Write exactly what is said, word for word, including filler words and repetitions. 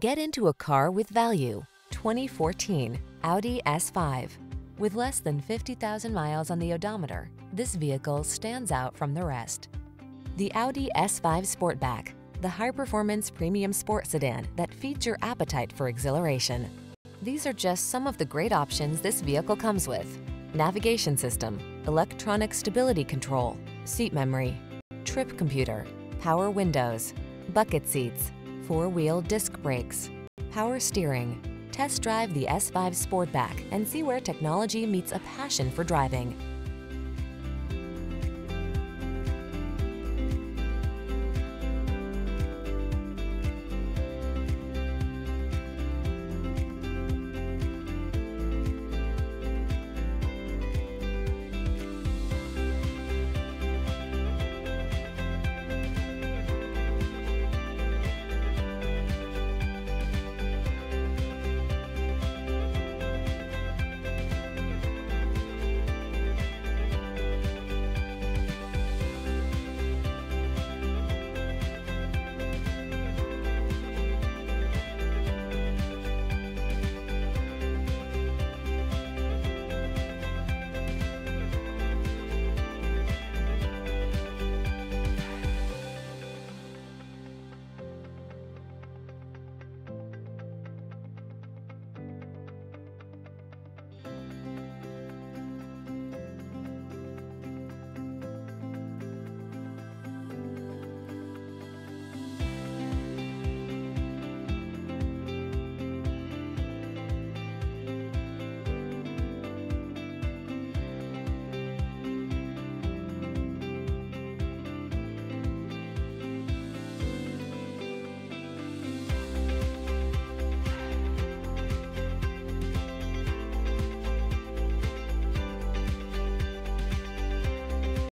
Get into a car with value. twenty fourteen Audi S five. With less than fifty thousand miles on the odometer, this vehicle stands out from the rest. The Audi S five Sportback, the high-performance premium sport sedan that feeds your appetite for exhilaration. These are just some of the great options this vehicle comes with: navigation system, electronic stability control, seat memory, trip computer, power windows, bucket seats, four-wheel disc brakes, power steering. Test drive the S five Sportback and see where technology meets a passion for driving.